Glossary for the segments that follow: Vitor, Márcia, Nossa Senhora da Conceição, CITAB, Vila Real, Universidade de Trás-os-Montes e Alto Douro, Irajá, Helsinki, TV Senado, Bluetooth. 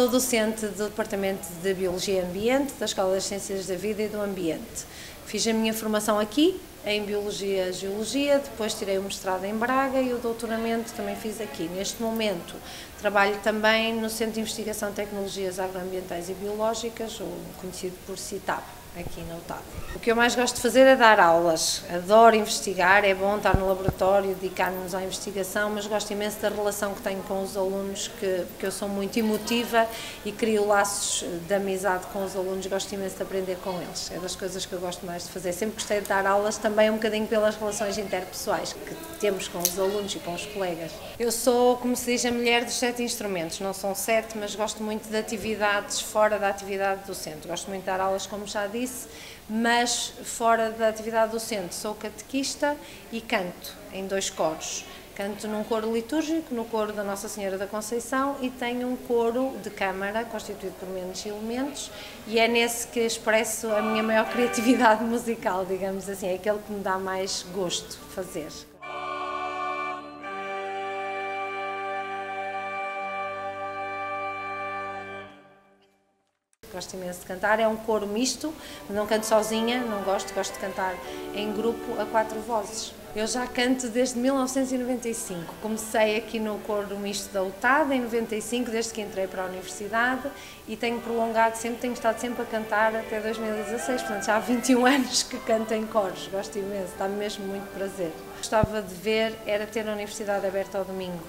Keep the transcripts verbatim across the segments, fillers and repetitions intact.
Sou docente do Departamento de Biologia e Ambiente, da Escola das Ciências da Vida e do Ambiente. Fiz a minha formação aqui, em Biologia e Geologia, depois tirei o mestrado em Braga e o doutoramento também fiz aqui. Neste momento trabalho também no Centro de Investigação de Tecnologias Agroambientais e Biológicas, ou conhecido por CITAB, aqui na U T A D. O que eu mais gosto de fazer é dar aulas, adoro investigar, é bom estar no laboratório, dedicar-nos à investigação, mas gosto imenso da relação que tenho com os alunos, que, que eu sou muito emotiva e crio laços de amizade com os alunos, gosto imenso de aprender com eles, é das coisas que eu gosto mais de fazer. Sempre gostei de dar aulas, também um bocadinho pelas relações interpessoais que temos com os alunos e com os colegas. Eu sou, como se diz, a mulher dos sete instrumentos, não são sete, mas gosto muito de atividades fora da atividade docente, gosto muito de dar aulas, como já disse, mas fora da atividade docente sou catequista e canto em dois coros. Canto num coro litúrgico, no coro da Nossa Senhora da Conceição, e tenho um coro de câmara constituído por menos elementos, e é nesse que expresso a minha maior criatividade musical, digamos assim, é aquele que me dá mais gosto fazer. Gosto imenso de cantar, é um coro misto, não canto sozinha, não gosto, gosto de cantar em grupo a quatro vozes. Eu já canto desde mil novecentos e noventa e cinco, comecei aqui no coro misto da U T A D em noventa e cinco, desde que entrei para a universidade, e tenho prolongado sempre, tenho estado sempre a cantar até dois mil e dezasseis, portanto já há vinte e um anos que canto em coros, gosto imenso, dá-me mesmo muito prazer. Gostava de ver era ter a universidade aberta ao domingo,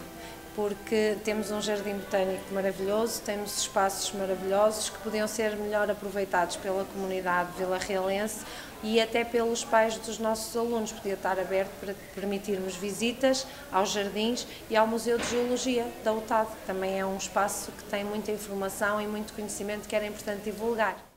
porque temos um jardim botânico maravilhoso, temos espaços maravilhosos que podiam ser melhor aproveitados pela comunidade vila-realense e até pelos pais dos nossos alunos. Podia estar aberto para permitirmos visitas aos jardins e ao Museu de Geologia da U T A D, que também é um espaço que tem muita informação e muito conhecimento que era importante divulgar.